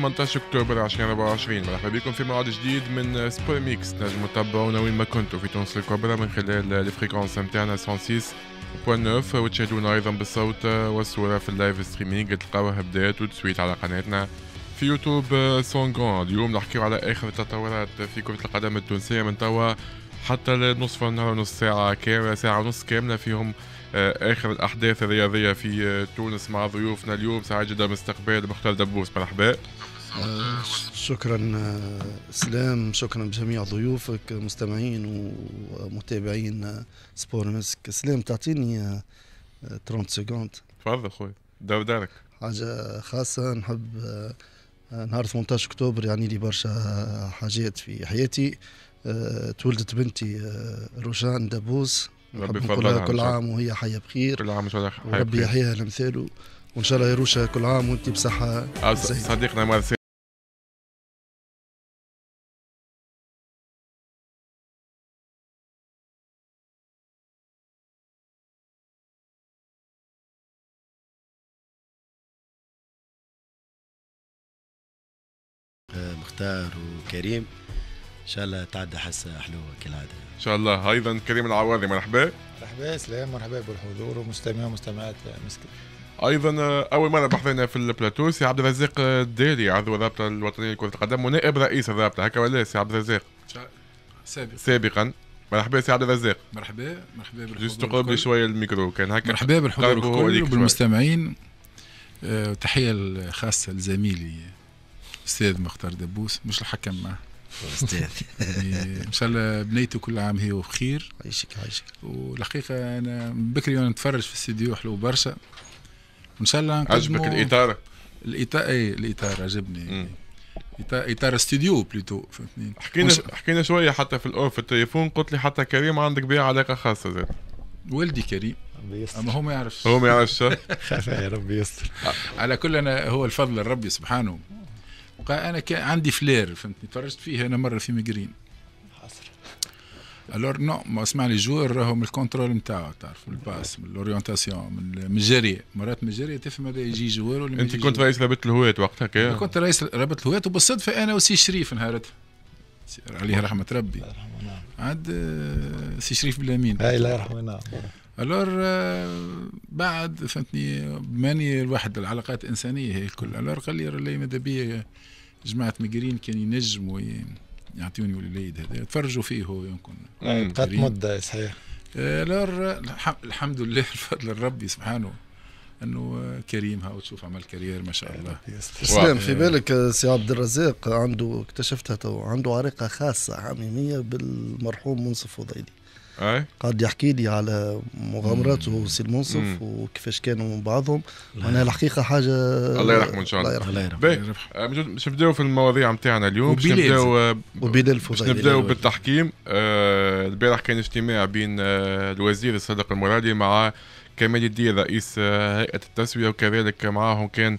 18 اكتوبر 2024 مرحبا بكم في موعد جديد من سبور ميكس. تنجموا تتابعونا وين ما كنتوا في تونس الكبرى من خلال الفريكونس نتاعنا 106.9 وتشاهدونا ايضا بالصوت والصوره في اللايف ستريمينغ تلقاوها بدايات وتسويت على قناتنا في يوتيوب سونغون. اليوم نحكيو على اخر التطورات في كرة القدم التونسية من توا حتى لنصف النهار، نص ساعة كاملة، ساعة ونص كاملة فيهم اخر الاحداث الرياضية في تونس مع ضيوفنا اليوم. سعيد جدا باستقبال مختار دبوس، مرحبا. شكرا اسلام، شكرا بجميع ضيوفك، مستمعين ومتابعين سبور مسك. اسلام تعطيني 30 سكوند؟ تفضل خويا، دور دارك. حاجة خاصة نحب نهار 18 اكتوبر يعني لي برشا حاجات في حياتي. تولدت بنتي روشان دبوس، ربي يفضلها كل عام وهي حية بخير، كل عام وربي يحييها لمثاله، وإن شاء الله يا روشا كل عام وأنت بصحة. صديقنا مارسيل مختار وكريم، ان شاء الله تعدى حسه حلوه كالعاده ان شاء الله. ايضا كريم العواضي، مرحبا. مرحبا اسلام، مرحبا بالحضور ومستمعين ومستمعات مسك. ايضا اول مره بحثنا في البلاتو سي عبد الرزاق الدالي، عضو الرابطه الوطنيه لكره القدم ونائب رئيس الرابطه، هكا ولا سي عبد الرزاق؟ سابقا. مرحبا سي عبد الرزاق. مرحبا، مرحبا بالحضور. جست تقرب لي شويه الميكرو كان هكا. مرحبا بالحضور الكل وبالمستمعين، تحيه الخاصه لزميلي استاذ مختار دبوس، مش الحكم معه استاذ. ان شاء الله بنيته كل عام هي وبخير. عايشك عايشك. والحقيقه انا بكري وانا نتفرج في الاستديو حلو برشا، وان شاء الله عجبك الاطار؟ الاطار عجبني، اطار استديو بلوتو فهمتني. حكينا شويه حتى في الاوف التليفون، قلت لي حتى كريم عندك بيه علاقه خاصه زاد. والدي كريم اما هو ما يعرفش، هو ما يعرفش. يا ربي يستر. على كل انا هو الفضل الربي سبحانه، انا كان عندي فلير فهمتني، تفرجت فيه انا مره في ميغرين حصر الور نو ما اسمع لي جوار راهم الكونترول نتاعو تعرف الباس من الاورينتاسيون من الجري، مرات من الجري تفهم هذا يجي جوار ولا انت كنت رئيس رابطه الهوات وقتها كان؟ كنت رئيس رابطه الهوات، وبالصدفه انا وسي شريف نهارتها عليه رحمه ربي عاد سي شريف بالامين الله يرحمه. نعم الور بعد فهمتني ماني الواحد العلاقات الانسانيه هي الكل، الور قال لي راهي ماذا بيا جماعه مقرين كان ينجموا يعطيوني الوليد هذا تفرجوا فيه هو يمكن بقات مده صحيح. الور الحمد لله الفضل الربي سبحانه انه كريم هاو تشوف عمل كارير ما شاء الله. اسلام في بالك سي عبد الرزاق عنده، اكتشفتها تو، عنده علاقه خاصه حميميه بالمرحوم منصف وضيلي. قاعد يحكي لي على مغامراته وسي المنصف وكيفاش كانوا من بعضهم، وانا الحقيقه حاجه الله يرحمه ان شاء الله. الله يرحمه. باش نبداو في المواضيع نتاعنا اليوم، باش نبداو بالتحكيم. البارح كان اجتماع بين الوزير الصادق المرادي مع كمال يدير رئيس هيئه التسويه، وكذلك معاهم كان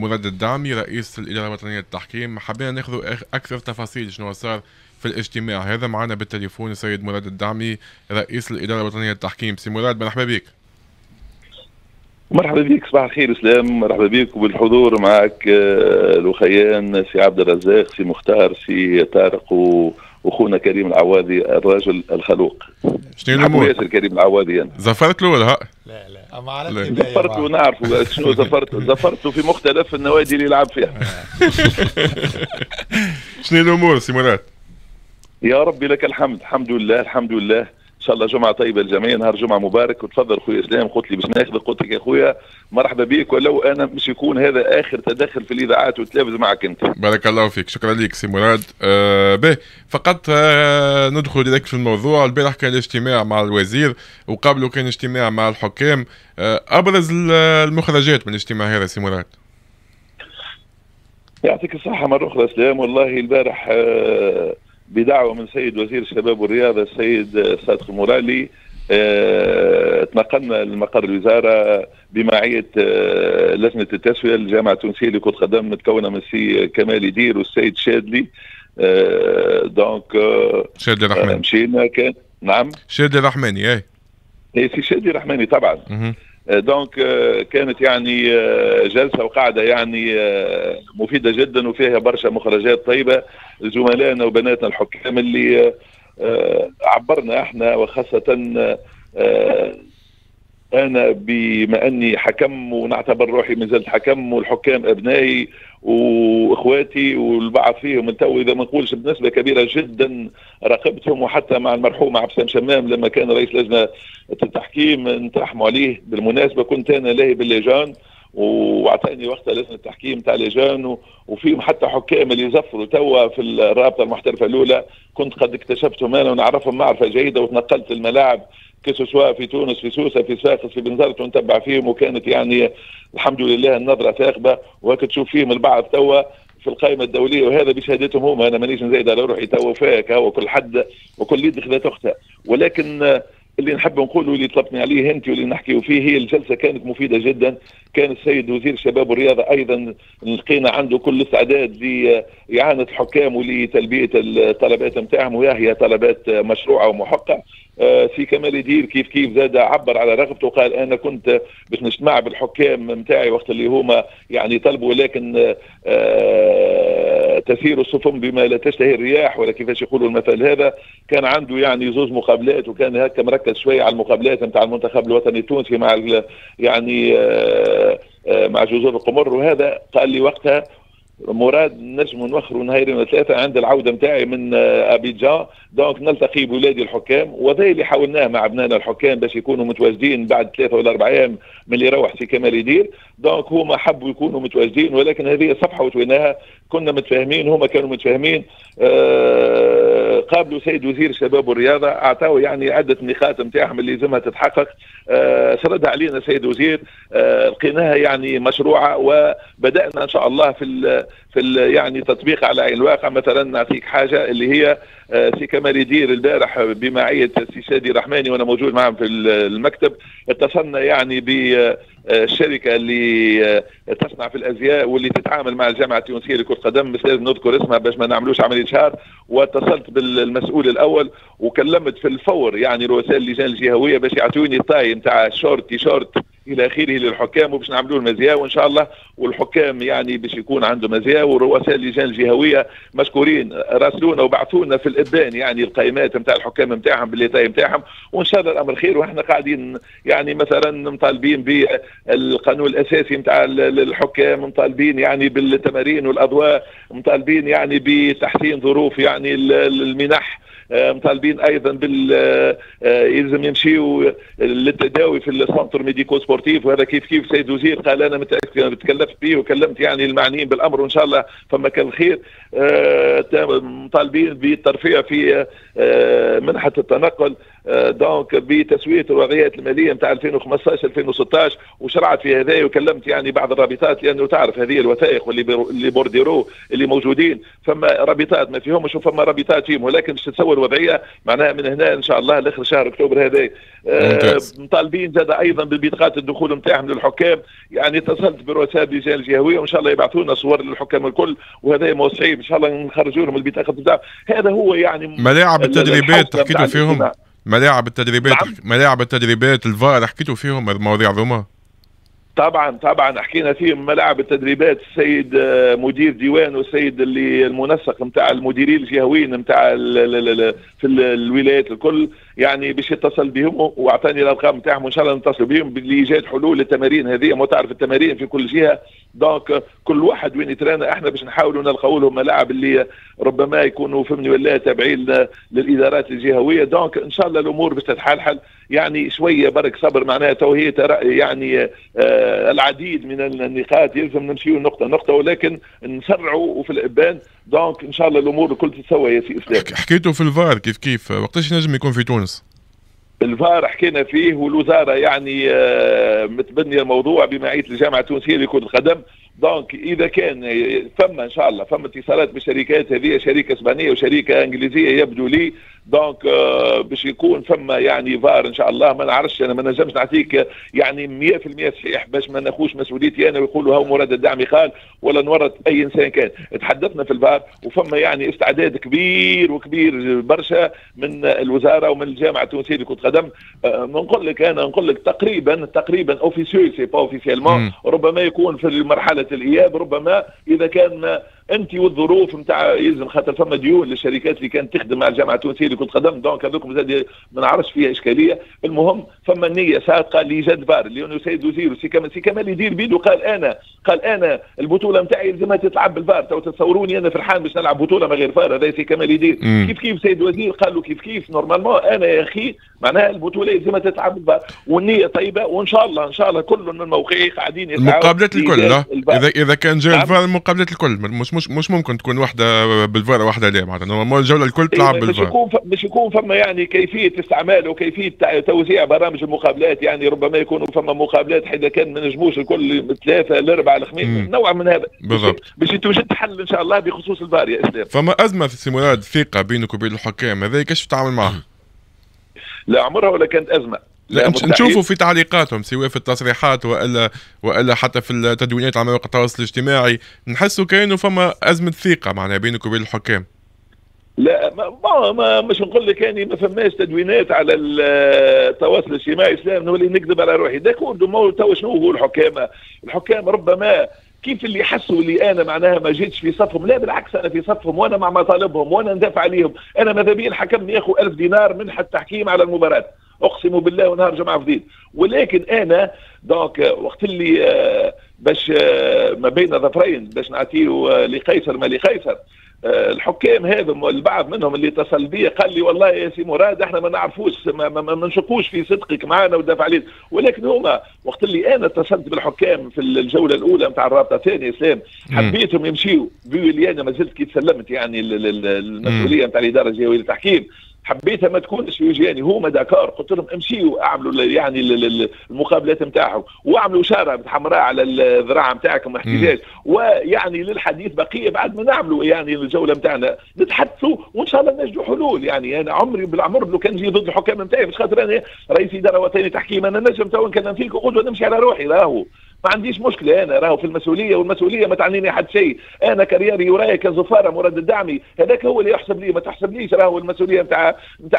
مراد الدعمي رئيس الاداره الوطنيه للتحكيم. حبينا ناخذوا اكثر تفاصيل شنو صار في الاجتماع هذا. معنا بالتليفون السيد مراد الدعمي رئيس الاداره الوطنيه للتحكيم. سي مراد مرحبا بك. مرحبا بك، صباح الخير اسلام، مرحبا بك وبالحضور معك الاخيان سي عبد الرزاق سي مختار سي طارق واخونا كريم العواضي الراجل الخلوق. شنو الامور؟ ياسر كريم العواضي انا. زفرت له ولا؟ لا لا ما عرفتش. زفرت له، نعرف شنو زفرت، زفرت في مختلف النوادي اللي لعب فيها. شنو الامور سي مراد؟ يا ربي لك الحمد، الحمد لله الحمد لله، ان شاء الله جمعه طيبه للجميع، نهار جمعه مبارك. وتفضل خويا اسلام، قلت لي باش ناخذ، قلت لك يا خويا مرحبا بيك، ولو انا مش يكون هذا اخر تدخل في الاذاعات والتلفز معك انت. بارك الله فيك، شكرا لك سي مراد. به فقط ندخل ديريكت في الموضوع. البارح كان الاجتماع مع الوزير وقبله كان اجتماع مع الحكام. ابرز المخرجات من الاجتماع هذا سي مراد؟ يعطيك الصحه مره اخرى اسلام. والله البارح بدعوه من سيد وزير الشباب والرياضه السيد الصادق المرادي تنقلنا لمقر الوزاره بمعيه لجنه التسويه الجامعه التونسيه لكره القدم متكونه من السي كمال يدير والسيد شادلي. دونك شادي الرحماني مشينا كان. نعم شادي الرحماني. اي سي شادي الرحماني طبعا. دونك كانت يعني جلسه وقاعده يعني مفيده جدا وفيها برشا مخرجات طيبه لزملائنا وبناتنا الحكام اللي عبرنا احنا، وخاصه انا بما اني حكم ونعتبر روحي ما زلت حكم، والحكام ابنائي واخواتي والبعض فيهم انتو اذا ما نقولش بنسبه كبيره جدا راقبتهم، وحتى مع المرحوم عبد السلام شمام لما كان رئيس لجنه التحكيم نترحموا عليه. بالمناسبه كنت انا لاهي باللجان واعطاني وقتها لجنه التحكيم تاع لجان، وفيهم حتى حكام اللي زفروا توا في الرابطه المحترفه الاولى كنت قد اكتشفتهم انا ونعرفهم معرفه جيده، وتنقلت الملاعب كسواء في تونس في سوسه في صفاقس في بنزرت ونتبع فيهم، وكانت يعني الحمد لله النظره ثاقبه، وهاك تشوف فيهم البعض توا في القائمه الدوليه، وهذا بشهادتهم هما، انا مانيش نزايد على روحي توا فيك هو كل حد وكل يد خذات اختها. ولكن اللي نحب نقوله واللي طلبتني عليه انت واللي نحكيو فيه، هي الجلسه كانت مفيده جدا. كان السيد وزير الشباب والرياضه ايضا لقينا عنده كل الاستعداد لاعانه الحكام ولتلبيه الطلبات نتاعهم، وهي طلبات مشروعه ومحقه. سي كمال يدير كيف زاد عبر على رغبته وقال انا كنت باش نجتمع بالحكام نتاعي وقت اللي هما يعني طلبوا، ولكن تسير السفن بما لا تشتهي الرياح ولا كيفاش يقولوا المثل هذا. كان عنده يعني زوج مقابلات، وكان هكا مركز شويه على المقابلات نتاع المنتخب الوطني التونسي مع يعني مع جزر القمر، وهذا قال لي وقتها مراد نجم نوخروا نهارين ثلاثه عند العوده نتاعي من ابيجان، دونك نلتقي بولادي الحكام، وهذا اللي حاولناه مع ابنائنا الحكام باش يكونوا متواجدين بعد 3 ولا 4 ايام من اللي روح سي كمال يدير، دونك هما حبوا يكونوا متواجدين، ولكن هذه صفحه وتويناها كنا متفاهمين، هما كانوا متفاهمين. قابلوا سيد وزير الشباب والرياضه، اعطاوه يعني عده نقاط نتاعهم اللي لازمها تتحقق، سردها علينا سيد وزير، لقيناها يعني مشروعه، وبدانا ان شاء الله في يعني تطبيق على عين الواقع. مثلا نعطيك حاجه اللي هي سي كمال يدير البارح بمعيه سي شادي الرحماني وانا موجود معهم في المكتب، اتصلنا يعني بالشركه اللي تصنع في الازياء واللي تتعامل مع الجامعه التونسيه لكره القدم، مش لازم نذكر اسمها باش ما نعملوش عمليه شهر، واتصلت بالمسؤول الاول وكلمت في الفور يعني رؤساء اللجان الجهويه باش يعطوني الطاي نتاع شورت تيشورت الى اخره للحكام، وباش نعملوا مزياء وان شاء الله، والحكام يعني باش يكون عندهم مزياء، ورؤساء اللجان الجهويه مشكورين راسلونا وبعثونا في الابان يعني القائمات نتاع الحكام نتاعهم بالليطاي نتاعهم، وان شاء الله الامر خير. واحنا قاعدين يعني مثلا مطالبين بالقانون الاساسي نتاع الحكام، مطالبين يعني بالتمارين والاضواء، مطالبين يعني بتحسين ظروف يعني المنح، مطالبين ايضا يلزم يمشيوا للتداوي في السنتر ميديكو سبورتيف، وهذا كيف سيد وزير قال انا تكلفت به وكلمت يعني المعنيين بالامر وان شاء الله فما كان الخير. مطالبين بالترفيه في منحه التنقل، دونك بتسويه الوضعيات الماليه نتاع 2015 2016 وشرعت في هذا، وكلمت يعني بعض الرابطات لانه تعرف هذه الوثائق واللي بورديرو اللي موجودين، فما رابطات ما فيهمش وفما رابطات فيهم، ولكن باش تتصور الوضعيه معناها من هنا ان شاء الله لاخر شهر اكتوبر هذا. مطالبين زاد ايضا ببطاقات الدخول نتاعهم للحكام، يعني اتصلت برؤساء اللجان الجهويه وان شاء الله يبعثونا صور للحكام الكل، وهذا موسعين ان شاء الله نخرجوا لهم البطاقه بتاعهم. هذا هو يعني ملاعب التدريبات حكيتوا فيهم، ملاعب التدريبات الفار حكيتوا فيهم المواضيع ذوما؟ طبعا حكينا فيهم ملاعب التدريبات، السيد مدير ديوان والسيد اللي المنسق نتاع المديرين الجهويين نتاع في الولايات الكل يعني باش يتصل بهم واعطاني الارقام نتاعهم، وان شاء الله نتصل بهم بايجاد حلول للتمارين هذه، وتعرف التمارين في كل جهه، دونك كل واحد وين يترانا احنا باش نحاولوا نلقاو لهم ملاعب اللي ربما يكونوا فهمني ولا تابعين للادارات الجهويه، دونك ان شاء الله الامور باش تتحلحل يعني شويه برك صبر، معناها توهيه يعني العديد من النقاط يلزم نمشيو نقطه نقطه، ولكن نسرعوا وفي الابان، دونك ان شاء الله الامور الكل تتسوى يا سي اسلام. حكيتوا في الفار كيف وقتاش نجم يكون في تونس؟ الفار حكينا فيه، والوزاره يعني متبنيه الموضوع بمعيه الجامعه التونسيه لكره القدم، دونك اذا كان فما ان شاء الله فما اتصالات بالشركات هذه، شركه اسبانيه وشركه انجليزيه يبدو لي، دونك باش يكون فما يعني فار ان شاء الله. ما نعرفش انا ما نجمش نعطيك يعني 100% صحيح باش ما ناخوش مسؤوليتي انا ويقولوا هاو مراد الدعمي قال ولا نورط اي انسان كان. تحدثنا في الفار وفما يعني استعداد كبير وكبير برشا من الوزاره ومن الجامعه التونسيه لكرة القدم. نقول لك انا نقول لك تقريبا اوفيسيول سي با اوفيسيلمون ربما يكون في مرحله الاياب، ربما اذا كان انت والظروف نتاع يلزم خاطر فما ديون للشركات اللي كانت تخدم مع الجامعه التونسيه لكرة القدم. دونك هذوك زاد ما نعرفش فيها اشكاليه. المهم فما نيه سابقه لإيجاد فار لانه سيد وزير سي كمال يدير بيدو قال انا البطوله نتاعي يلزمها تتلعب بالفار. تو تصوروني انا فرحان باش نلعب بطوله من غير فار؟ هذا سي كمال يدير كيف سيد وزير قال له كيف نورمالمون انا يا اخي معناها البطوله يلزمها تتلعب بالفار والنيه طيبه وان شاء الله ان شاء الله كل من موقعي قاعدين يسعوا مقابلات الكل. اذا كان جاء الفار مقابلات الكل مش ممكن تكون واحده بالفار واحده لا معناتها الجوله الكل تلعب بالفار. مش يكون فما يعني كيفيه استعمال وكيفيه توزيع برامج المقابلات. يعني ربما يكونوا فما مقابلات حيث كان ما نجموش الكل ثلاثه الاربعه الخميس نوع من هذا بالضبط باش يتوجد حل ان شاء الله بخصوص الفار يا اسلام. فما ازمه سي مراد ثقه بينك وبين الحكام هذا كيفاش تتعامل معه؟ لا عمرها ولا كانت ازمه. لا نشوفوا في تعليقاتهم سواء في التصريحات والا حتى في التدوينات على مواقع التواصل الاجتماعي نحسوا كأنه فما أزمة ثقة معناها بينك وبين الحكام. لا ما مش نقول لك يعني ما فماش تدوينات على التواصل الاجتماعي اسلام نولي نكذب على روحي. ده كون تو شنو هو الحكام ربما كيف اللي حسوا اللي انا معناها ما جيتش في صفهم. لا بالعكس انا في صفهم وانا مع مطالبهم وانا ندافع عليهم. انا ماذا بيا الحكم ياخذ 1000 دينار منحة تحكيم على المباراة اقسم بالله ونهار جمعه فضيل. ولكن انا دونك وقت اللي باش ما بين ظفرين باش نعطيه لقيصر ما لقيصر الحكام هذا البعض منهم اللي اتصل بي قال لي والله يا سي مراد احنا ما نعرفوش ما نشكوش في صدقك معنا ودافع عليك. ولكن هما وقت اللي انا اتصلت بالحكام في الجوله الاولى نتاع الرابطه الثانيه اسلام حبيتهم يمشيوا بيولي انا ما زلت كي تسلمت يعني المسؤوليه نتاع الاداره الجويه للتحكيم حبيتها ما تكونش في وجهاني. هما داكار قلت لهم امشيوا اعملوا يعني المقابلات نتاعهم واعملوا شاره حمراء على الذراع نتاعكم احتجاج ويعني للحديث بقيه بعد ما نعملوا يعني الجوله نتاعنا نتحدثوا وان شاء الله نجدوا حلول. يعني انا عمري بالعمر لو كان جي ضد الحكام نتاعي باش خاطر انا رئيس اداره وطني تحكيم انا نجم تو نكلم فيك وقلت نمشي على روحي راهو ما عنديش مشكله. انا راهو في المسؤوليه والمسؤوليه ما تعنيني حد شيء. انا كاريري ورايا كزفاره مراد الدعمي هذاك هو اللي يحسب لي ما تحسبليش راهو المسؤوليه نتاع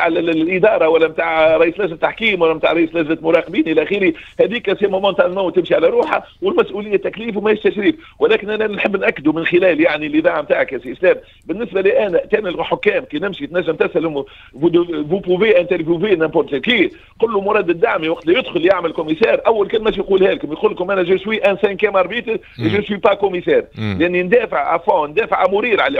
الاداره ولا نتاع رئيس لجنه التحكيم ولا نتاع رئيس لجنه مراقبين الى اخره. هذيك سي مومونتالمون تمشي على روحها والمسؤوليه تكليف وماهيش تشريف. ولكن انا نحب ناكدوا من خلال يعني الاذاعه نتاعك يا سي اسلام بالنسبه لي انا كان الحكام كي نمشي تنجم تسلم فو بوفي انترفيوفي نيمبورت كي. قل له مراد الدعمي وقت اللي يدخل يعمل كوميسار اول كلمه يقولها لكم يقول لكم انا جو سوي ان سانكيام اربيتر جو سوي با كوميسار لاني ندافع عفوا ندافع مرير على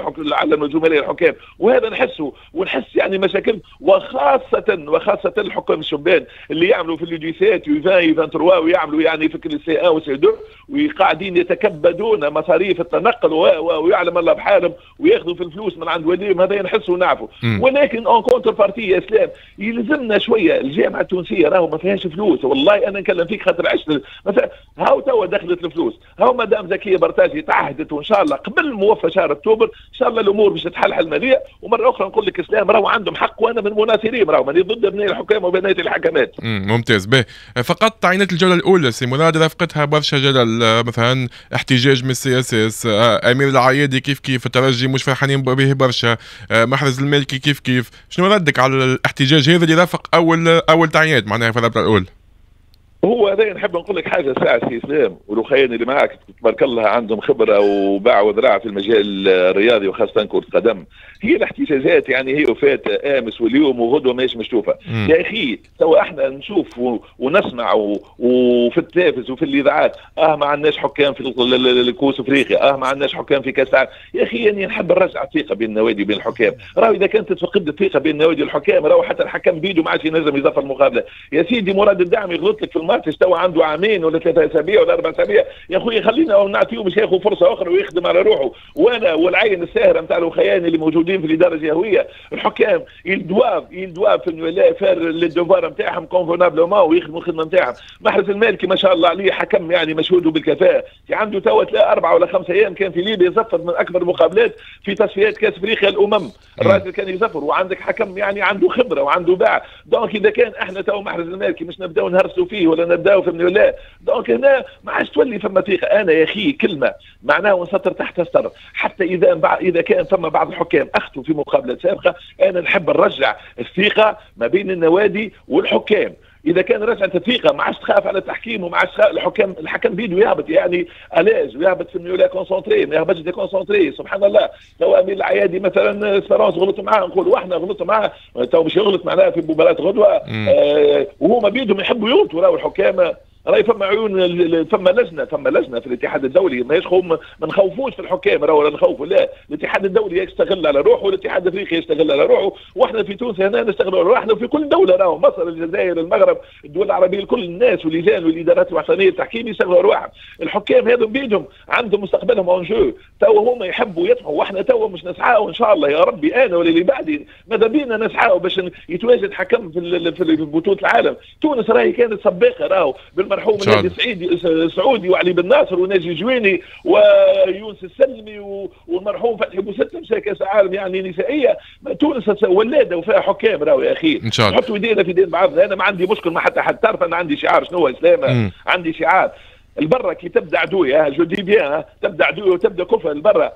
الجمهوريه الحكام. وهذا نحسه ونحس يعني مشاكل وخاصه الحكام الشبان اللي يعملوا في اليوديسات ويفاي 23 ويعملوا يعني فكر السي ان والسي 2 وقاعدين يتكبدون مصاريف التنقل ويعلم الله بحالهم وياخذوا في الفلوس من عند والديهم. هذا نحسه ونعرفه. ولكن اون كونتر بارتي يا اسلام يلزمنا شويه. الجامعه التونسيه راهو ما فيهاش فلوس والله انا نكلم فيك خاطر عشت مثلا هاو توا دخلت الفلوس هاو مدام زكيه برتاجي تعهدت وان شاء الله قبل موفى شهر اكتوبر ان شاء الله الامور باش تتحلحل ماليه. ومره اخرى نقول لك اسلام راهو عندهم حق وانا من مناصريهم راهو ماني ضد بناء الحكام وبناء الحكمات. ممتاز به. فقط تعيينات الجوله الاولى سي مراد رافقتها برشا جدل مثلا احتجاج من السي اس اس، امير العيادي كيف الترجي مش فرحانين به برشا، محرز المالكي كيف. شنو ردك على الاحتجاج هذا اللي رافق اول تعيينات معناها في الرابطه الاولى؟ هو هذا نحب نقول لك حاجه ساعه سي اسلام والخيان اللي معاك تبارك الله عندهم خبره وباعوا ذراع في المجال الرياضي وخاصه كره القدم. هي الاحتجاجات يعني هي وفات امس واليوم وغدوه ماهيش مشتوفه. يا اخي توا احنا نشوف ونسمع وفي التلفز وفي الاذاعات ما عندناش حكام في الكؤوس افريقيا، ما عندناش حكام في كاس العالم. يا اخي يعني نحب نرجع الثقه بين النوادي وبين الحكام. راهو اذا كانت تفقد الثقه بين النوادي والحكام راهو حتى الحكم بيده ما عادش ينجم يظفر مقابله. يا سيدي مراد الدعمي غلط لك في المرة خلاص استوى عنده عامين ولا 3 اسابيع ولا 4 اسابيع، يا خويا خلينا نعطيه باش ياخذ فرصه اخرى ويخدم على روحه. وانا والعين الساهره نتاع الوخياني اللي موجودين في الاداره الجهويه، الحكام يلدواف في الولاء فار للدوفار نتاعهم كونفونابلومون ويخدموا الخدمه نتاعهم. محرز المالكي ما شاء الله عليه حكم يعني مشهوده بالكفاءه، عنده توا 4 ولا 5 ايام كان في ليبيا يزفر من اكبر المقابلات في تصفيات كاس افريقيا الامم، الراجل كان يزفر، وعندك حكم يعني عنده خبره وعنده باع. دونك اذا كان احنا توا محرز المالكي مش نبداو نهرسوا فيه ولا نبداو في ولا، دونك هنا ما عادش تولي فما ثقه. انا يا اخي كلمه معناه ونسطر تحت ستر، حتى اذا كان فما بعض الحكام اخطوا في مقابلات سابقه، انا نحب نرجع الثقه ما بين النوادي والحكام. اذا كان رجعت الثقه ما عادش تخاف على التحكيم وما عادش الحكام، الحكم بيدو يهبط يعني الاج ويهبط في النيولا كونسونتري، ما يهبطش ديكونسونتري. سبحان الله تو امير العيادي مثلا فرنسا غلطوا معاه، نقولوا احنا غلطوا معاه تو مش يغلط معناها في مباراه غدوه وهما بيدهم يحبوا يغلطوا. راهو الحكام راهي فما عيون، فما لجنه في الاتحاد الدولي، ماهيش ما نخوفوش في الحكام، راهو لا نخوفوا، لا الاتحاد الدولي يشتغل على روحه والاتحاد الافريقي يشتغل على روحه، واحنا في تونس هنا نشتغلوا على روحنا، احنا في كل دوله راهو مصر الجزائر المغرب الدول العربيه الكل الناس واللجان والادارات الوطنيه التحكيم يشتغلوا على روحهم. الحكام هذو بيدهم عندهم مستقبلهم اونجو، توا هما يحبوا يطمحوا واحنا توا مش نسعاو ان شاء الله يا ربي انا ولا اللي بعدي ماذا بينا نسعاو باش يتواجد حكم في بطوله العالم. تونس راهي كانت سباقه راهو المرحوم ناجي السعودي وعلي بن ناصر وناجي جويني ويونس السلمي والمرحوم فتحي بوستم مشى كاس عالم يعني نسائيه. تونس ولاده وفيها حكام راهو يا اخي، نحطوا ايدينا في ايدين بعضنا. انا ما عندي مشكل مع حتى حد، تعرف انا عندي شعار شنو هو اسلام، عندي شعار البرة كي تبدا عدوي جو دي بيان، تبدا عدوي وتبدا كفر البرة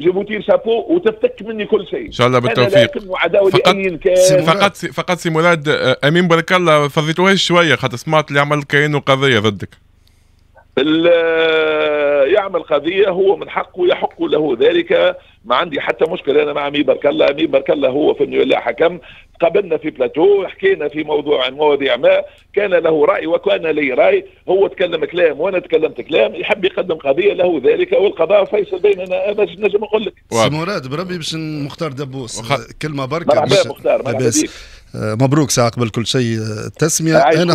جيبوتي شابو وتفتك مني كل شيء. ان شاء الله بالتوفيق. فقط سي مراد، امين برك الله فضيتوها شويه خاطر سمعت اللي عمل كاين قضيه ضدك. يعمل قضيه هو من حقه، يحق له ذلك، ما عندي حتى مشكل انا مع امير برك الله. امير برك الله هو في النيولا حكم، قابلنا في بلاتو، حكينا في موضوع عن مواضيع ما، كان له راي وكان لي راي، هو تكلم كلام وانا تكلمت كلام، يحب يقدم قضيه له ذلك والقضاء فيصل بيننا. انا نجم نقول لك سي مراد بربي باش مختار دبوس كلمه بركه باش مبروك ساعه قبل كل شيء التسميه. انا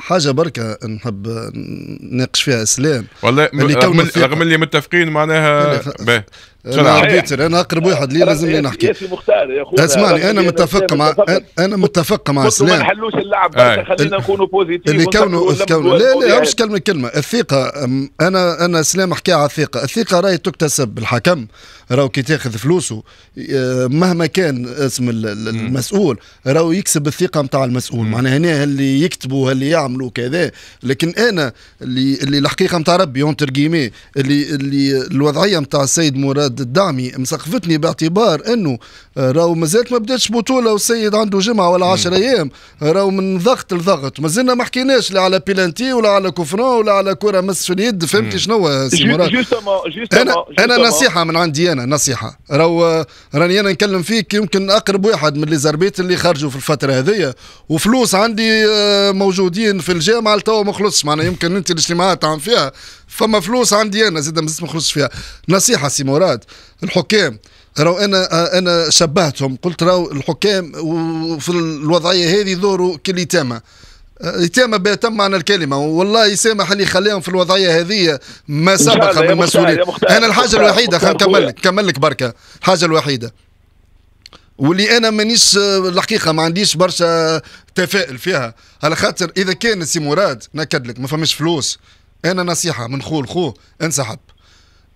حاجه بركه نحب نناقش فيها اسلام، والله رغم اللي متفقين معناها انا اقرب واحد لي لازم لي نحكي. يا سي مختار يا خويا اسمعني، انا متفق مع اسلام، ما نحلوش اللعب خلينا نكونوا بوزيتيف اللي كونوا لا مش كلمه. الثقه انا اسلام حكى على الثقه، الثقه راهي تكتسب بالحكم، راهو كي تاخذ فلوسه مهما كان اسم المسؤول راهو يكسب الثقه نتاع المسؤول، معناها هنا اللي يكتبوا اللي يعملوا كذا. لكن انا اللي الحقيقه نتاع ربي اونتر كيمي اللي الوضعيه نتاع السيد مراد الدعمي مسقفتني، باعتبار انه راهو مازالت ما بداتش بطوله والسيد عنده جمعه ولا 10 ايام، راهو من ضغط لضغط، مازلنا ما حكيناش لا على بيلانتي ولا على كوفرون ولا على كره مس في اليد. فهمتي شنو سي مراد؟ انا نصيحه من عندي، انا نصيحه راهو راني انا نكلم فيك يمكن اقرب واحد من لي زربيت اللي خرجوا في الفتره هذيا، وفلوس عندي موجودين في الجامعه لتوا ما خلصش، معناها يمكن انت الاجتماعات تعمل فيها، فما فلوس عندي انا زاد ما خلصش فيها. نصيحه سي مراد، الحكام راهو انا شبهتهم، قلت راهو الحكام وفي الوضعيه هذه دوروا كاليتامى، اليتامى بيتم معنى الكلمه، والله يسامح اللي خليهم في الوضعيه هذه ما سبق من المسؤولين. انا الحاجه الوحيده خلينا نكمل لك بركه، الحاجه الوحيده واللي انا مانيش الحقيقه ما عنديش برشا تفاؤل فيها، على خاطر اذا كان سي مراد ناكد لك ما فماش فلوس، انا نصيحه من خوه انسحب.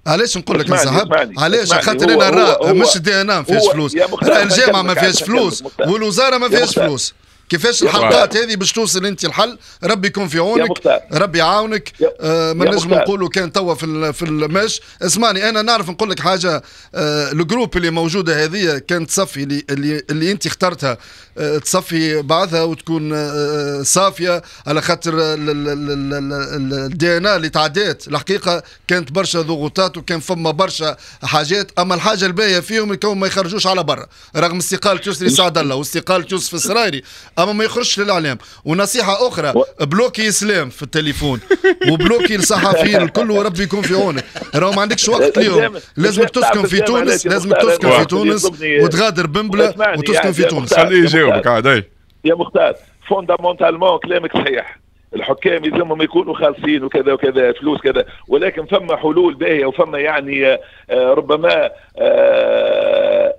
علاش نقول لك انسحب؟ علاش؟ خاطر انا راه مش دي ان ما فيهاش فلوس، الجامعه ما فيهاش فلوس، والوزاره ما فيهاش فلوس، كيفاش الحلقات هذه باش توصل انت الحل؟ ربي يكون في عونك، ربي يعاونك. ما نجم نقولوا كان توا في الماش. اسمعني انا نعرف نقول لك حاجه، الجروب اللي موجوده هذه كانت تصفي اللي انت اخترتها، تصفي بعضها وتكون صافيه، على خاطر الدي ان اي اللي تعدات الحقيقه كانت برشا ضغوطات وكان فما برشا حاجات. اما الحاجه الباهيه فيهم الكون ما يخرجوش على برا، رغم استقاله يسري سعد الله واستقاله يوسف السرايري، اما ما يخرجش للاعلام. ونصيحه اخرى، بلوكي اسلام في التليفون وبلوكي الصحفيين الكل، وربي يكون في عونك، راهو ما عندكش وقت اليوم، لازمك تسكن في تونس، لازمك تسكن في تونس وتغادر بنبله وتسكن في تونس. خليه يجاوبك عادي. يا مختار فوندامونتالمون كلامك صحيح، الحكام يلزمهم يكونوا خالصين وكذا وكذا فلوس كذا، ولكن فما حلول باهيه وفما يعني ربما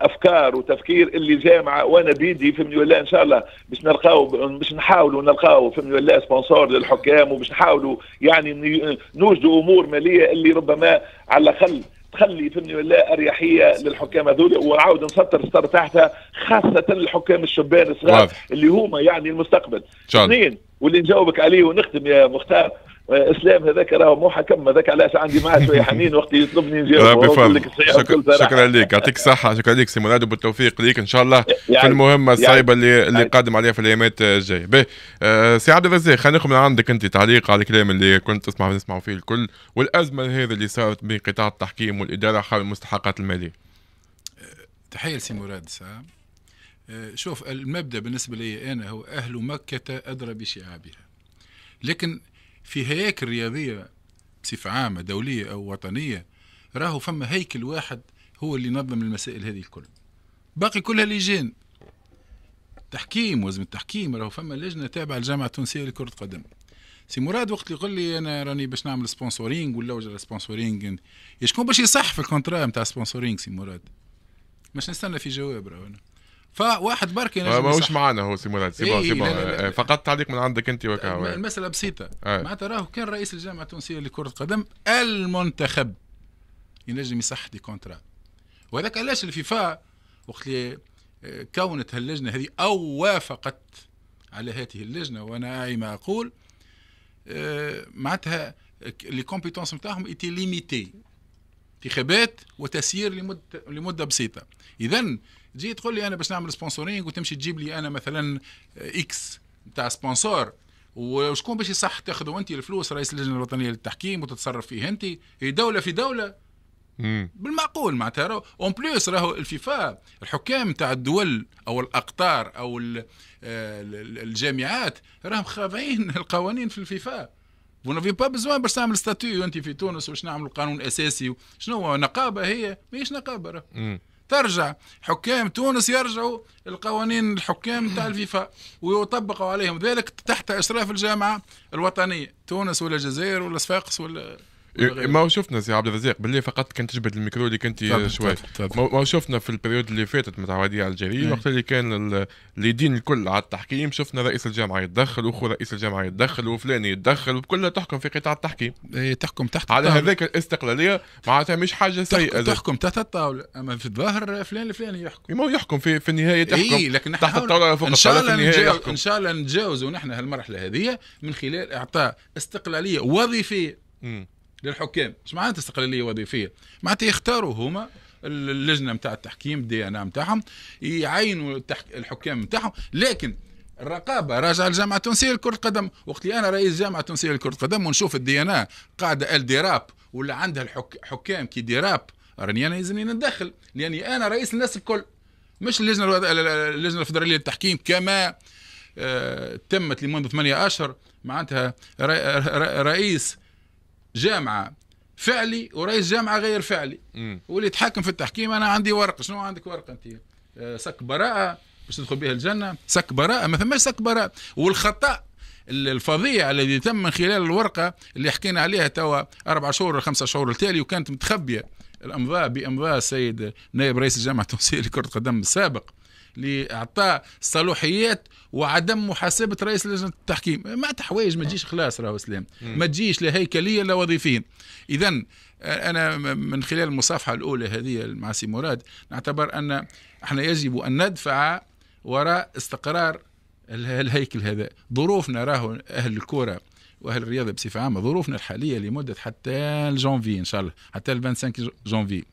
افكار وتفكير اللي جامعه، وانا بيدي فهمني ولا ان شاء الله باش نلقاو، باش نحاولوا نلقاو فهمني ولا سبونسور للحكام، وباش نحاولوا يعني نوجدوا امور ماليه اللي ربما على الاقل تخلي فهمني ولا اريحيه للحكام هذول، ونعاود نسطر تحتها خاصه للحكام الشبان الصغار اللي هما يعني المستقبل. اثنين واللي نجاوبك عليه ونختم يا مختار، اسلام هذاك راهو مو حكم هذاك، علاش عندي معاه شويه حنين وقت يطلبني نجاوب. شكرا لك، يعطيك الصحه، شكرا لك سي مراد، وبالتوفيق ليك ان شاء الله يعني في المهمه الصايبه يعني اللي قادم عليها في الايامات الجايه. باهي سي عبد الرزاق، خلينا ناخذ من عندك انت تعليق على الكلام اللي كنت نسمعوا فيه الكل، والازمه هذه اللي صارت بين قطاع التحكيم والاداره حول المستحقات الماليه. تحيه لسي مراد. شوف المبدا بالنسبه لي انا هو اهل مكه ادرى بشعابها، لكن في هياكل رياضيه بصفه عامه دوليه او وطنيه راهو فما هيكل واحد هو اللي نظم المسائل هذه الكل، باقي كلها لجان تحكيم. وزم التحكيم راهو فما لجنه تابعه للجامعه التونسيه لكره قدم. سي مراد وقت اللي يقول لي انا راني باش نعمل سبونسورينغ ولا وجه سبونسورينغ، شكون باش يصح في الكونترا نتاع سبونسورينغ سي مراد؟ باش نستنى في جواب راهو انا. فواحد برك ينجم ماهوش معانا هو سي مراد، سي فقط تعليق من عندك انت وكا. المساله بسيطه، معناتها راهو كان رئيس الجامعه التونسيه لكره القدم المنتخب ينجم يصح دي كونترا، وهذاك علاش الفيفا وقت اللي كونت هاللجنه هذه او وافقت على هذه اللجنه، وانا اعي ما اقول، معناتها لي كومبيتونس نتاعهم ايتي ليميتي، انتخابات وتسيير لمده بسيطه. اذا تجي تقول لي انا باش نعمل سبونسورينغ وتمشي تجيب لي انا مثلا اكس نتاع سبونسور، وشكون باش يصح تاخذوا انت الفلوس؟ رئيس اللجنه الوطنيه للتحكيم وتتصرف فيه انت، هي دوله في دوله بالمعقول. معناتها اون بليس راهو الفيفا الحكام نتاع الدول او الاقطار او الجامعات راهم خاضعين القوانين في الفيفا. فو نافي با بزوان باش تعمل ستاتيو انت في تونس واش نعملوا قانون اساسي، شنو هو نقابه؟ هي ماهيش نقابه راهو. ترجع حكام تونس يرجعوا القوانين الحكام تاع الفيفا ويطبقوا عليهم ذلك تحت اشراف الجامعه الوطنيه، تونس ولا الجزائر ولا صفاقس ولا ما شفنا سي عبد الرزاق باللي فقط كنت تجبد الميكرو اللي كنت شوي. ما شفنا في البريود اللي فاتت متاع الوادي الجزائري وقت اللي كان اليدين الكل على التحكيم، شفنا رئيس الجامعه يتدخل واخو رئيس الجامعه يتدخل وفلاني يتدخل وكلها تحكم في قطاع التحكيم. تحكم تحت على هذاك الاستقلاليه، معناتها مش حاجه سيئه تحكم تحت الطاوله، اما في الظاهر فلان الفلاني يحكم ما يحكم في النهايه تحكم. لكن تحت الطاوله فوق الطاوله. ان شاء الله نتجاوزوا نحن هالمرحله هذه من خلال اعطاء استقلاليه وظيفيه للحكام. اش معناتها استقلاليه وظيفيه؟ معناتها يختاروا هما اللجنه نتاع التحكيم دي ان نتاعهم، يعينوا الحكام نتاعهم، لكن الرقابه راجعه للجامعه التونسيه لكره القدم. وقت اللي انا رئيس جامعه تونسيه لكره القدم ونشوف الدي ان قاعده الديراب ولا عندها الحكام كي ديراب، راني انا يلزمني نتدخل لاني انا رئيس الناس الكل، مش اللجنه الفدراليه للتحكيم كما تمت لمنذ 8 أشهر. معناتها رئيس جامعة فعلي ورئيس جامعة غير فعلي، واللي يتحكم في التحكيم أنا عندي ورقة. شنو عندك ورقة أنت؟ سك براءة باش تدخل بها الجنة؟ سك براءة؟ ما ثماش سك براءة. والخطأ الفظيع الذي تم من خلال الورقة اللي حكينا عليها توا 4 شهور ولا 5 شهور التالي، وكانت متخبية الأمضاء بأمضاء السيد نائب رئيس الجامعة التونسية لكرة القدم السابق لإعطاء صلاحيات وعدم محاسبه رئيس لجنه التحكيم. ما تحوايج ما تجيش خلاص راهو اسلام، ما تجيش لا هيكليه لا وظيفيا. اذا انا من خلال المصافحه الاولى هذه مع سي مراد نعتبر ان احنا يجب ان ندفع وراء استقرار الهيكل هذا. ظروفنا راهو اهل الكره واهل الرياضه بصفه عامه، ظروفنا الحاليه لمده حتى جانفي ان شاء الله، حتى 25 جانفي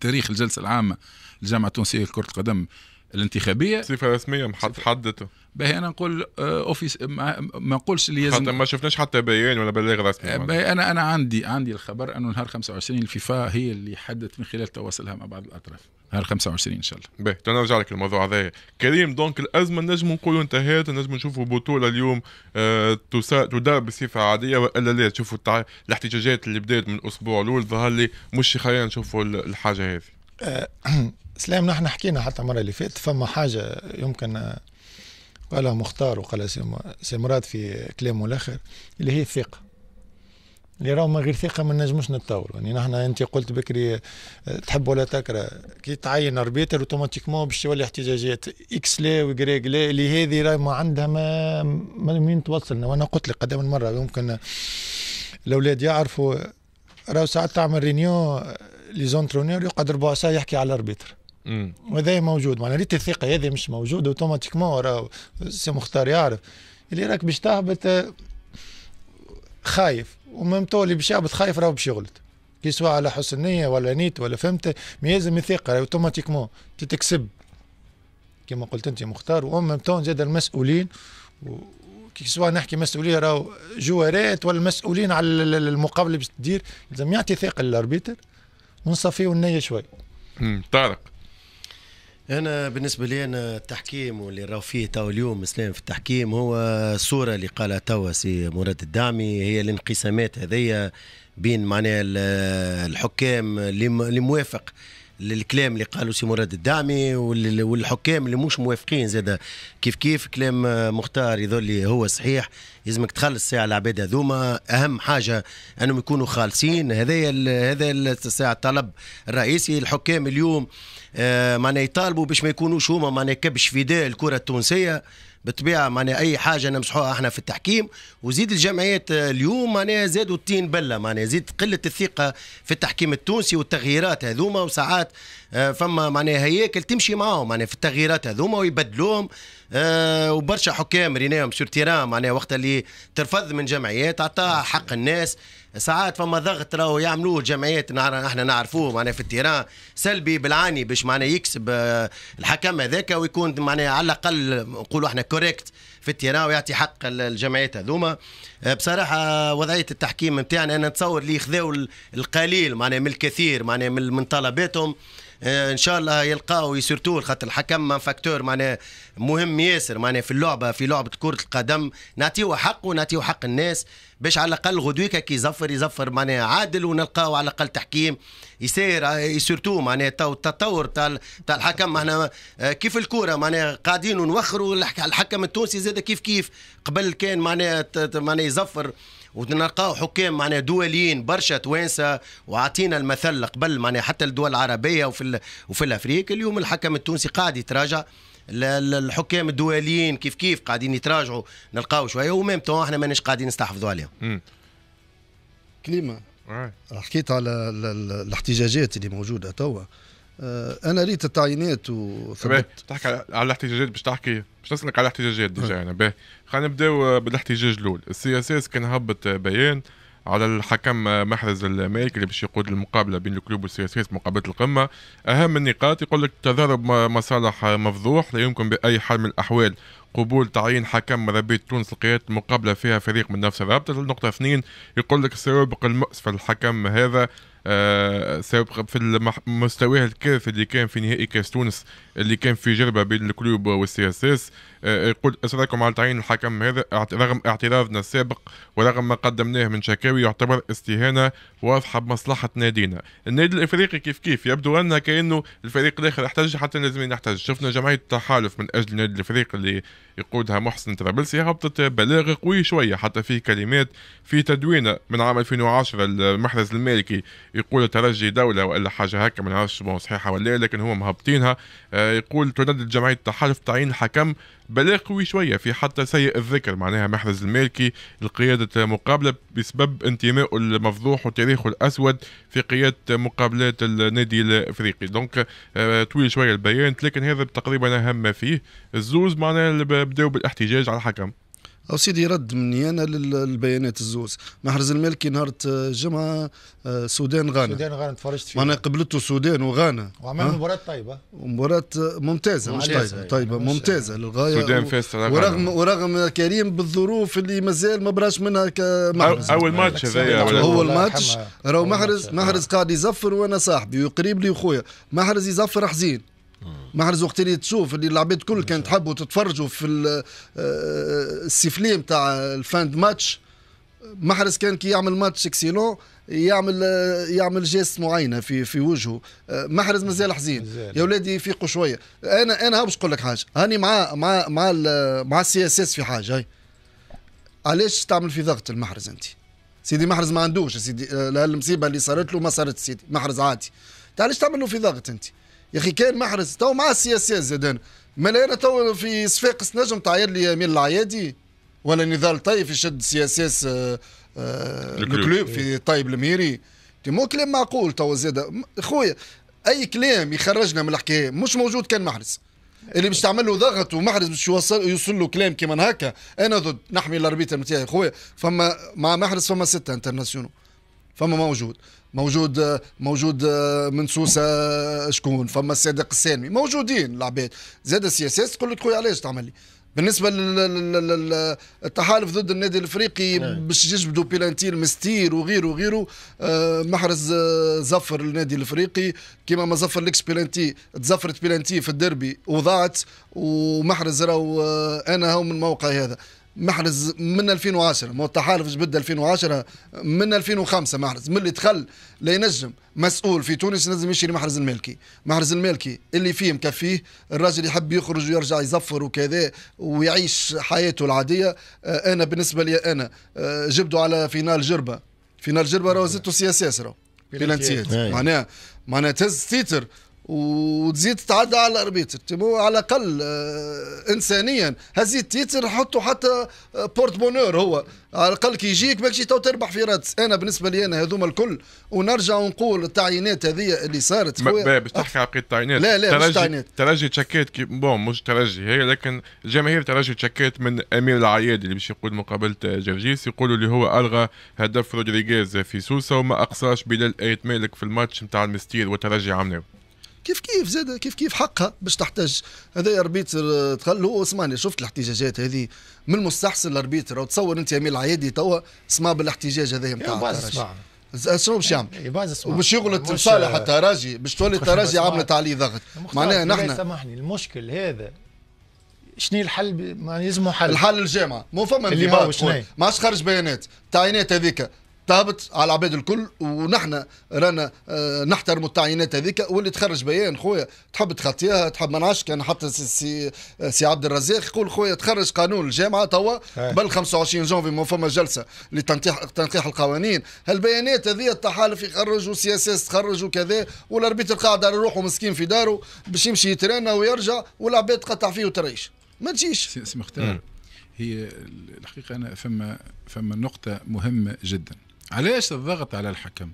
تاريخ الجلسه العامه الجامعه التونسيه لكره القدم الانتخابيه، صفه رسميه محددته. باهي انا نقول اوفيس، ما نقولش اللي لازم، ما شفناش حتى بيان ولا بلاغ رسمي. باهي انا عندي الخبر انه نهار 25 الفيفا هي اللي حددت من خلال تواصلها مع بعض الاطراف، نهار 25 ان شاء الله. باهي تنرجع لك الموضوع هذا كريم. دونك الازمه نجم نقولوا انتهت، نجم نشوفوا بطوله اليوم تدار بصفه عاديه والا لا؟ تشوفوا الاحتجاجات اللي بدات من الاسبوع الاول ظهر لي مش خير نشوفوا الحاجه هذه. سلام، نحن حكينا حتى المرة اللي فاتت فما حاجة يمكن قالها مختار وقالها سي مراد في كلامه الاخر اللي هي الثقه، اللي راهو من غير ثقه ما نجموش نتطوروا. يعني نحن انت قلت بكري تحب ولا تكره كي تعين اربيتر اوتوماتيكمون باش تولي احتجاجات اكس لا وجراي لا اللي هذه راهي ما عندها ما مين توصلنا. وانا قلت لك قدام المره يمكن الاولاد يعرفوا راهو ساعات تعمل رينيو لي زونترونور يقعد ربع ساعه يحكي على الاربيتر وهذا موجود، معناها ريت الثقه هذه مش موجوده اوتوماتيكمون راهو سي مختار يعرف اللي راك باش تهبط خايف وميم تو اللي باش يهبط خايف راهو باش يغلط كي سواء على حسن نيه ولا نيت ولا فهمت، ما لازم الثقه اوتوماتيكمون تتكسب كما قلت انت مختار. وميم تو زاد المسؤولين كي سواء نحكي مسؤوليه راهو جوارات ولا مسؤولين على المقابله اللي باش تدير لازم يعطي ثقه للاربيتر ونصفيه النيه شوي. طارق أنا بالنسبة لي أنا التحكيم واللي راهو فيه توا اليوم إسلام في التحكيم هو الصورة اللي قالها توا سي مراد الدعمي، هي الانقسامات هذيا بين معناها الحكام اللي موافق للكلام اللي قالوا سي مراد الدعمي والحكام اللي مش موافقين زادا كيف كيف. كلام مختار يظل هو صحيح، لازمك تخلص ساعة العباد هذوما، أهم حاجة أنهم يكونوا خالصين، هذا الساعة الطلب الرئيسي. الحكام اليوم معناه يطالبوا باش ما يكونوش هما معناه كبش فداء الكره التونسيه بالطبيعه، معناه اي حاجه نمسحوها احنا في التحكيم. وزيد الجمعيات اليوم معناه زادوا التين بله، معناه زيد قله الثقه في التحكيم التونسي والتغييرات هذوما، وساعات فما معناه هياكل تمشي معاهم معناه في التغييرات هذوما ويبدلوهم. وبرشا حكام ريناهم سور تيران معناه وقت اللي ترفض من جمعيات اعطاها حق الناس. ساعات فما ضغط راهو يعملوه الجمعيات احنا نعرفوه معناها في التيران سلبي بالعاني باش معناها يكسب الحكم هذاك ويكون معناها على الاقل نقولوا احنا كوريكت في التيران ويعطي حق الجمعيات هذوما. بصراحه وضعيه التحكيم نتاعنا انا نتصور اللي خذاو القليل معناها من الكثير معناها من طلباتهم ان شاء الله يلقاو يسيرتوه، خاطر الحكم فاكتور معناه مهم ياسر معناه في اللعبه، في لعبه كره القدم نعطيوه حقه ونعطيوه حق الناس باش على الاقل غدويكا كي يزفر معناه عادل ونلقاو على الاقل تحكيم يسير سورتو معناه التطور تاع الحكم. احنا كيف الكوره معناه قاعدين ونوخروا الحكم التونسي زاد كيف قبل كان معناه يزفر ونلقاو حكام معناها دوليين برشا توانسه وعطينا المثل قبل معناها حتى الدول العربيه وفي الافريقي. اليوم الحكم التونسي قاعد يتراجع، الحكام الدوليين كيف كيف قاعدين يتراجعوا نلقاو شويه وميم تو احنا ماناش قاعدين نستحفظوا عليهم. كليمه حكيت على الاحتجاجات اللي موجوده توا، انا ريت التعيينات وثبت تحكي على الاحتجاجات باش تحكي باش نسالك على الاحتجاجات ديجا. انا باهي خلينا نبداو بالاحتجاج الاول. السي اس اس كان هبط بيان على الحكم محرز المالكي اللي باش يقود المقابله بين الكلوب والسي اس اس مقابله القمه. اهم النقاط يقول لك تضارب مصالح مفضوح، لا يمكن باي حال من الاحوال قبول تعيين حكم رابطة تونس لقيادة المقابله فيها فريق من نفس الرابطه. النقطه 2 يقول لك السوابق المؤسفه الحكم هذا سابقا في مستواه الكارثي اللي كان في نهائي كاس تونس اللي كان في جربه بين الكلوب والسي اس اس. يقول اصراركم على تعيين الحكم هذا رغم اعتراضنا السابق ورغم ما قدمناه من شكاوي يعتبر استهانه واضحه بمصلحه نادينا. النادي الافريقي كيف كيف يبدو انه كانه الفريق الاخر احتج حتى لازم نحتج. شفنا جمعيه التحالف من اجل النادي الافريقي اللي يقودها محسن ترابلسي هبطت بلاغ قوي شويه حتى في كلمات في تدوينه من عام 2010 المحرز المالكي يقول الترجي دوله والا حاجه هكا ما نعرفش صحيحه ولا لكن هما مهبطينها. يقول تندد جمعيه التحالف تعيين الحكم بلاغ قوي شويه في حتى سيء الذكر معناها محرز المالكي لقياده مقابله بسبب انتمائه المفضوح وتاريخه الاسود في قياده مقابلات النادي الافريقي. دونك طويل شويه البيان لكن هذا تقريبا اهم فيه. الزوز معناها بداوا بالاحتجاج على الحكم. أو سيدي رد مني أنا للبيانات الزوز. محرز المالكي نهار الجمعة سودان غانا. سودان غانا تفرجت فيها. معناها قبلته السودان وغانا. وعملنا مباراة طيبة. مباراة ممتازة مش طيبة، طيبة ممتازة للغاية. السودان فازت ورغم كريم بالظروف اللي مازال ما براش منها كمحرز. أول ماتش هذايا أول ماتش راهو محرز قاعد يزفر وأنا صاحبي وقريب لي وخويا، محرز يزفر حزين. محرز وقت اللي تشوف اللي العباد الكل كانت تحبوا تتفرجوا في السيفليم تاع الفاند ماتش محرز كان كي يعمل ماتش اكسيلون يعمل جيست معينه في وجهه. محرز مازال حزين يا ولادي، يفيقوا شويه. انا باش نقول لك حاجه، هاني مع السي اس اس في حاجه. هاي علاش تعمل في ضغط المحرز انت؟ سيدي محرز ما عندوش سيدي المصيبه اللي صارت له، ما صارت سيدي محرز عادي، علاش تعمل له في ضغط انت؟ يا اخي كان محرز تو مع السي اس اس زادان، مالا انا تو في صفاقس نجم تعاير لي أمير العيادي ولا نضال طيب يشد سي اس اس الكلوب في طيب الميري. مو كلام معقول تو زاد خويا، اي كلام يخرجنا من الحكايه. مش موجود كان محرز اللي باش تعمل له ضغط، ومحرز باش يوصل له كلام كيما هكا. انا ضد، نحمي الاربيتر نتاعي خويا. فما مع محرز فما 6 انترناسيونال، فما موجود من سوسه، شكون فما الصادق السامي، موجودين العباد. زاد السي اس اس تقول لك خويا علاش تعمل لي. بالنسبه للتحالف ضد النادي الافريقي باش يجبدوا بيلانتي المستير وغيره وغيره، محرز زفر النادي الافريقي كما ما زفر لكش بيلانتي. تزفرت بيلانتي في الديربي وضاعت، ومحرز راهو انا هو من موقع هذا. محرز من 2010، مو التحالف جبد 2010، من 2005 محرز من اللي دخل لا ينجم مسؤول في تونس لازم يشري محرز المالكي. محرز المالكي اللي فيه مكفيه، الراجل يحب يخرج ويرجع يزفر وكذا ويعيش حياته العاديه. انا بالنسبه لي انا جبدوا على فينال جربه راهو زدتوا سي اس اس، راهو بلانتيات، معناها تهز تيتر وتزيد تتعدى على الاربيتر. على الاقل انسانيا هزيت تيتر، حطوا حتى بورت بونور هو على الاقل كي يجيك ماكش تو تربح في راتس. انا بالنسبه لي انا هذوما الكل، ونرجع ونقول التعيينات هذه اللي صارت باش تحكي على التعيينات. لا مش تعيينات، الترجي تشكيت كي بون، مش ترجي هي، لكن جماهير الترجي تشكيت من امير العيادي اللي باش يقول مقابله جرجيس، يقولوا اللي هو الغى هدف رودريغيز في سوسه وما اقصاش بلال ايت مالك في الماتش نتاع المستير والترجي عملناه كيف زاد كيف حقها باش تحتاج. هذا اربيتر دخل هو، اسمعني شفت الاحتجاجات هذه من المستحسن الاربيتر. وتصور انت امير العيادي توا سمع بالاحتجاج هذا نتاع الترجي، شنو باش يعمل؟ باش يغلط لصالح الترجي، باش تولي الترجي عملت عليه ضغط. معناها نحن سامحني المشكل هذا شنو الحل؟ ما لازمو حل، الحل الجامعه مو فما انضباط، ما عادش خرج بيانات. التعيينات هذيك تهبط على العباد الكل، ونحن رانا نحترموا التعيينات هذيك. واللي تخرج بيان خويا تحب تخطيها تحب ما نعرفش. كان حتى سي عبد الرزاق يقول خويا تخرج قانون الجامعه توا قبل 25 جونفي، ما فما جلسه لتنقيح القوانين. هالبيانات هذه التحالف يخرج والسي اس اس تخرج وكذا، والاربيتر قاعد على روحه مسكين في داره باش يمشي يترنى ويرجع، والعباد تقطع فيه وتريش ما تجيش. سي مختار، هي الحقيقه انا فما نقطه مهمه جدا. علاش الضغط على الحكم؟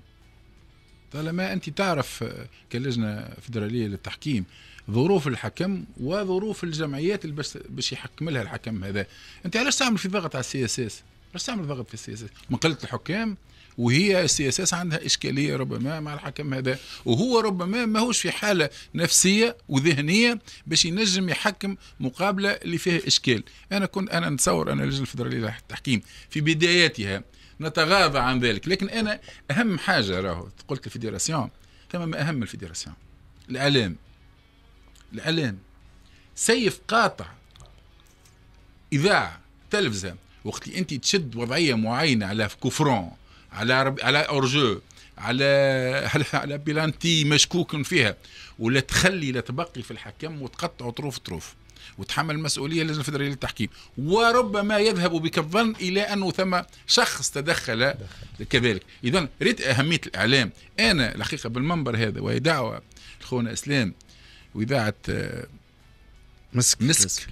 طالما انت تعرف كلجنه فدراليه للتحكيم ظروف الحكم وظروف الجمعيات اللي باش يحكم لها الحكم هذا، انت علاش تعمل في ضغط على السي اس اس؟ علاش تعمل ضغط في السي اس اس؟ من قله الحكام، وهي السي اس اس عندها اشكاليه ربما مع الحكم هذا، وهو ربما ماهوش في حاله نفسيه وذهنيه باش ينجم يحكم مقابله اللي فيها اشكال. انا نتصور ان اللجنه الفدراليه للتحكيم في بداياتها نتغاضى عن ذلك، لكن انا اهم حاجه راهو قلت الفيدراسيون. تمام، اهم الفيدراسيون الاعلام سيف قاطع. اذاعه، تلفزه، وقت اللي انت تشد وضعيه معينه على كوفرون، على اورجو، على بلانتي مشكوك فيها، ولا تخلي لا تبقي في الحكم وتقطع طروف وتحمل مسؤولية اللجنة الفدرالية للتحكيم. وربما يذهب بك الظن إلى أنه ثم شخص تدخل كذلك. إذن ريت أهمية الإعلام. أنا الحقيقة بالمنبر هذا، وهي دعوة لخونا إسلام وإذاعة مسك،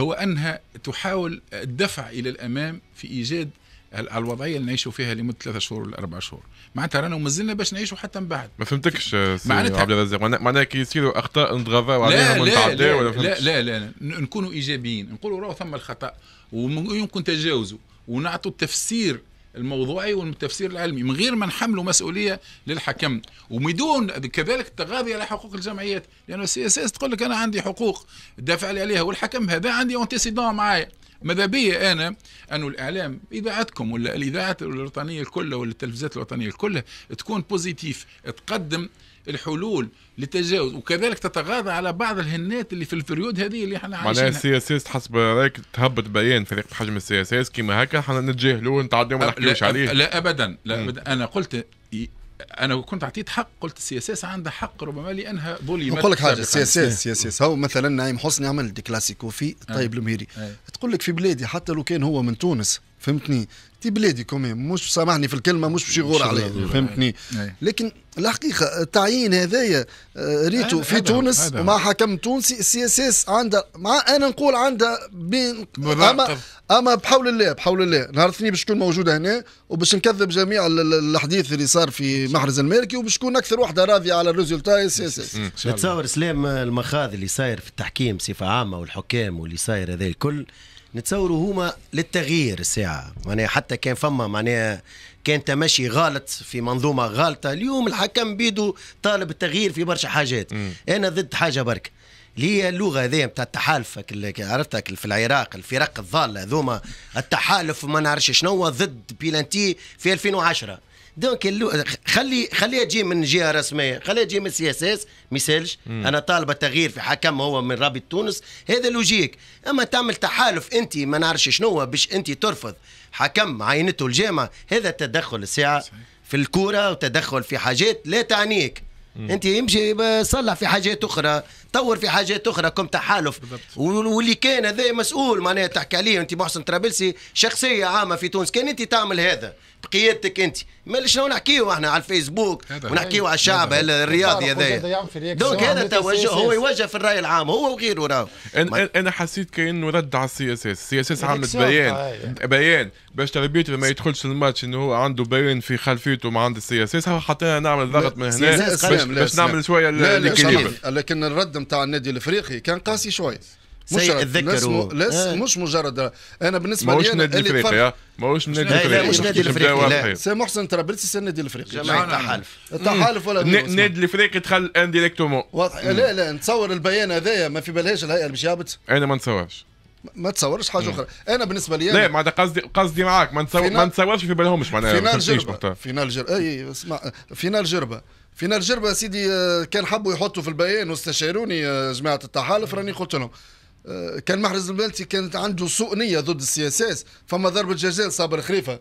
هو أنها تحاول الدفع إلى الأمام في إيجاد الوضعيه اللي نعيشوا فيها لمده 3 شهور ولا 4 شهور، معناتها رانا ومازلنا باش نعيشوا حتى من بعد. ما فهمتكش عبد الرزاق، معناتها كي يصيروا اخطاء نتغاضاو عليهم ونتعداو ولا فهمتش؟ لا لا لا، نكونوا ايجابيين، نقولوا راهو ثم الخطا ويمكن تجاوزه، ونعطوا التفسير الموضوعي والتفسير العلمي من غير ما نحملوا مسؤوليه للحكم، ومدون كذلك التغاضي على حقوق الجمعيات. لانه السي اس اس تقول لك انا عندي حقوق دافع لي عليها، والحكم هذا عندي اونتيسيدون معايا، ماذا بيا انا انه الاعلام اذاعتكم ولا الاذاعات الوطنيه الكلها ولا التلفزيونات الوطنيه الكلها تكون بوزيتيف، تقدم الحلول للتجاوز وكذلك تتغاضى على بعض الهنات اللي في البريود هذه اللي احنا عايشينها. معناها السي اس اس حسب رايك تهبط بيان فريق بحجم السي اس اس كيما هكا احنا نتجاهلوه ونتعداوه ما نحكيوش عليه؟ لا ابدا، لا أبداً. انا قلت انا كنت اعطيت حق، قلت السي اس اس عندها حق ربما لانها ظلمت. نقول لك حاجه، السي اس اس هو مثلا نعيم حسني عمل دي كلاسيكو في طيب المهيري، تقول لك في بلادي حتى لو كان هو من تونس، فهمتني؟ تي بلادي كمان، مش سامحني في الكلمه، مش باش يغور عليه، فهمتني؟ لكن الحقيقه التعيين هذايا ريتو في تونس مع حكم تونسي، السي اس اس عندها، مع انا نقول عندها بين اما بحول الله بحول الله نهار الاثنين باش تكون موجوده هنا وباش نكذب جميع الاحداث اللي صار في محرز المالكي وباش تكون اكثر وحده راضيه على الريزولتا السي اس اس. نتصور اسلام المخاض اللي صاير في التحكيم بصفه عامه والحكام واللي صاير هذا الكل نتصوروا هما للتغيير الساعه، معناها حتى كان فما معناها كان تمشي غلط في منظومه غلطه، اليوم الحكم بيدو طالب التغيير في برشا حاجات. انا ضد حاجه برك اللي هي اللغه هذه نتاع التحالف عرفتك في العراق الفرق الضاله هذوما، التحالف ما نعرفش شنو ضد بيلانتي في 2010، دونك خليها تجي من جهه رسميه، خليها تجي من السي اس اس ما يسالش انا طالبه تغيير في حكم هو من رابط تونس، هذا لوجيك. اما تعمل تحالف انت ما نعرفش شنو باش انت ترفض حكم عينته الجامعه، هذا تدخل الساعه في الكوره وتدخل في حاجات لا تعنيك. انت يمشي صلح في حاجات اخرى، طور في حاجات اخرى كم تحالف بالضبط. واللي كان هذا مسؤول معناها تحكي عليه انت محسن ترابلسي شخصيه عامه في تونس، كان انت تعمل هذا بقيادتك انت، ما شنو نحكيو احنا على الفيسبوك ونحكيو على الشعب الرياضي هذايا، دونك هذا توجه هو يوجه في الراي العام هو وغيره. راهو انا حسيت كانه رد على السي اس اس، السي اس اس عملت بيان باش تربيته ما يدخلش الماتش انه هو عنده بيان في خلفيته مع عند السي اس اس، حطينا نعمل ضغط من هنا باش نعمل شويه ليكيليبر. لكن الرد نتاع النادي الافريقي كان قاسي شويه، مش مش مجرد انا بالنسبه لي انا اللي فرق ماهوش من النادي الافريقي، مش نادي الافريقي سي محسن ترابلسي سي النادي الافريقي التحالف ولا النادي الافريقي دخل انديريكتومون. لا لا نتصور البيان هذايا ما في بالهاش الهيئه اللي باش يهبط، انا ما نتصورش حاجه اخرى. انا بالنسبه لي لا معناتها قصدي معاك ما نتصورش في بالهمش معناها فينال جربه اي اسمع فينال جربه سيدي كان حبوا يحطوا في البيان واستشاروني جماعه التحالف، راني قلت لهم كان محرز المالكي كانت عنده سوء نيه ضد السي اس اس، فما ضربه جزاء صابر خريفه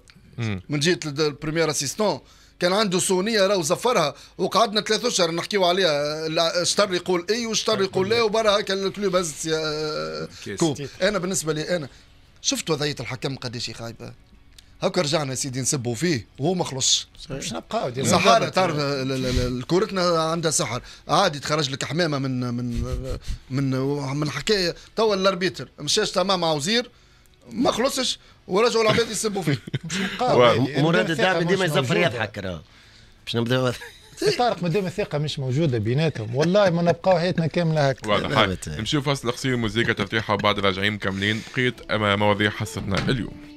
من جهه البريمير اسيستون كان عنده سوء نيه راهو زفرها وقعدنا 3 أشهر نحكيو عليها، شطر يقول اي وشطر يقول لا وبرا هكا الكلوب هزت كوب. انا بالنسبه لي انا شفت وضعيه الحكم قداش خايبه، هاكا رجعنا يا سيدي نسبوا فيه وهو ما خلصش، باش نبقاو سحاره تعرف كورتنا عندها سحر، عادي تخرج لك حمامه من من من من حكايه توا الاربيتر مشاش تمام مع وزير ما خلصش ورجعوا العباد يسبوا فيه. باش نبقاو مراد الدعمي ديما يزفر يضحك راه باش نبداو طارق، مادام الثقه مش موجوده بيناتهم والله ما نبقاو حياتنا كامله هكا. واضح. نمشيو فاصل قصير موسيقى تفتيحه وبعد راجعين مكملين بقيت مواضيع حصتنا اليوم.